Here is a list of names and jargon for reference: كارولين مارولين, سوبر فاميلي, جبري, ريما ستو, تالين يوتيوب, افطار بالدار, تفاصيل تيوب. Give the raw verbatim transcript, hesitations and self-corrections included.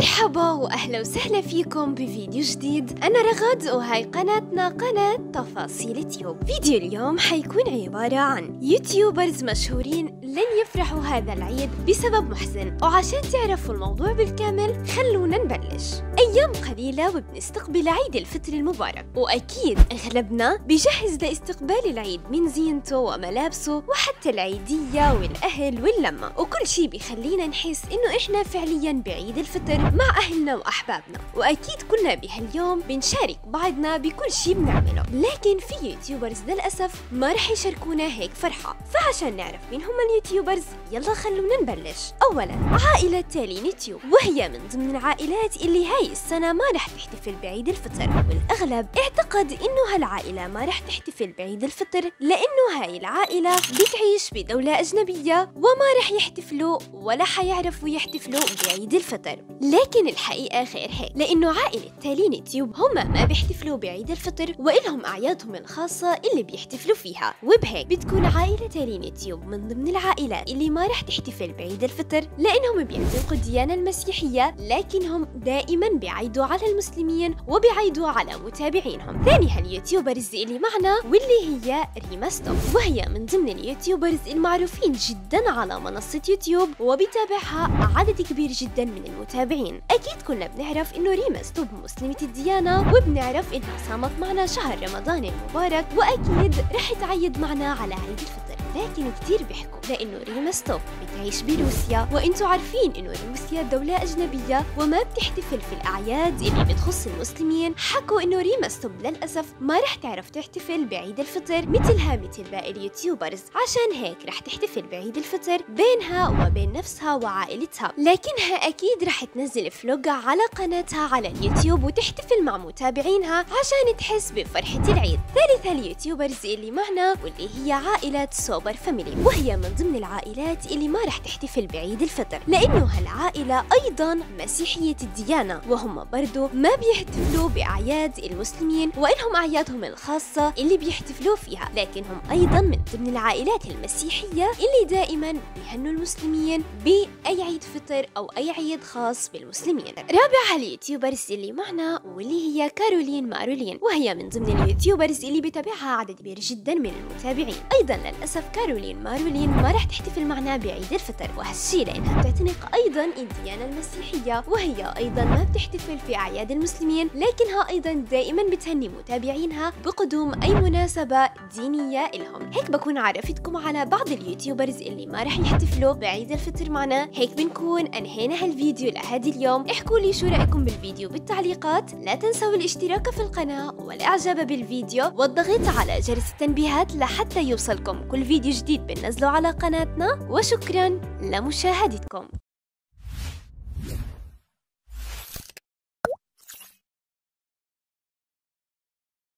مرحبا واهلا وسهلا فيكم بفيديو جديد. انا رغد وهاي قناتنا قناة تفاصيل تيوب. فيديو اليوم حيكون عبارة عن يوتيوبرز مشهورين لن يفرحوا هذا العيد بسبب محزن، وعشان تعرفوا الموضوع بالكامل خلونا نبلش. ايام قليلة وبنستقبل عيد الفطر المبارك، واكيد اغلبنا بجهز لاستقبال العيد من زينته وملابسه وحتى العيدية والاهل واللمة، وكل شي بيخلينا نحس انه احنا فعليا بعيد الفطر مع أهلنا وأحبابنا، وأكيد كلنا بهاليوم بنشارك بعضنا بكل شي بنعمله، لكن في يوتيوبرز للأسف ما رح يشاركونا هيك فرحة، فعشان نعرف مين هم اليوتيوبرز يلا خلونا نبلش. أولاً عائلة تالين يوتيوب، وهي من ضمن العائلات اللي هاي السنة ما رح تحتفل بعيد الفطر، والأغلب اعتقد إنه هالعائلة ما رح تحتفل بعيد الفطر لأنه هاي العائلة بتعيش بدولة أجنبية وما رح يحتفلوا ولا حيعرفوا يحتفلوا بعيد الفطر. لكن الحقيقة غير هيك، لأنه عائلة تالين يوتيوب هما ما بيحتفلوا بعيد الفطر وإلهم أعيادهم الخاصة اللي بيحتفلوا فيها، وبهيك بتكون عائلة تالين يوتيوب من ضمن العائلات اللي ما رح تحتفل بعيد الفطر لأنهم بيعتنقوا الديانة المسيحية، لكنهم دائما بيعيدوا على المسلمين وبيعيدوا على متابعينهم. ثاني هاليوتيوبرز اللي معنا واللي هي ريما ستو، وهي من ضمن اليوتيوبرز المعروفين جدا على منصة يوتيوب وبتابعها عدد كبير جدا من المتابعين. أكيد كلنا بنعرف إنه ريما ستو مسلمة الديانة، وبنعرف إنها صامت معنا شهر رمضان المبارك، وأكيد رح تعيد معنا على عيد الفطر. لكن كتير بيحكوا لأنه ريما ستو بتعيش بروسيا، وإنتوا عارفين إنه روسيا دولة أجنبية وما بتحتفل في الأعياد اللي بتخص المسلمين، حكوا إنه ريما ستو للأسف ما رح تعرف تحتفل بعيد الفطر مثلها مثل باقي اليوتيوبرز، عشان هيك رح تحتفل بعيد الفطر بينها وبين نفسها وعائلتها، لكنها أكيد رح تنزل فلوج على قناتها على اليوتيوب وتحتفل مع متابعينها عشان تحس بفرحة العيد. ثالث اليوتيوبرز اللي معنا واللي هي عائلة سوبر فاميلي، وهي من ضمن العائلات اللي ما رح تحتفل بعيد الفطر لأنه هالعائلة أيضا مسيحية الديانة، وهم برضو ما بيحتفلوا بأعياد المسلمين وإلهم أعيادهم الخاصة اللي بيحتفلوا فيها، لكنهم أيضا من ضمن العائلات المسيحية اللي دائما بيهنوا المسلمين بأي عيد فطر أو أي عيد خاص بالمسلمين. رابع اليوتيوبرز اللي معنا واللي هي كارولين مارولين، وهي من ضمن اليوتيوبرز اللي بتابعها عدد كبير جدا من المتابعين. ايضا للاسف كارولين مارولين ما راح تحتفل معنا بعيد الفطر، وهالشي لانها بتعتنق ايضا الديانه المسيحيه، وهي ايضا ما بتحتفل في اعياد المسلمين، لكنها ايضا دائما بتهني متابعينها بقدوم اي مناسبه دينيه لهم. هيك بكون عرفتكم على بعض اليوتيوبرز اللي ما راح يحتفلوا بعيد الفطر معنا. هيك بنكون انهينا هالفيديو لهذا هذا اليوم. احكوا لي شو رأيكم بالفيديو بالتعليقات، لا تنسوا الاشتراك في القناة والاعجاب بالفيديو والضغط على جرس التنبيهات لحتى يوصلكم كل فيديو جديد بننزله على قناتنا، وشكرا لمشاهدتكم.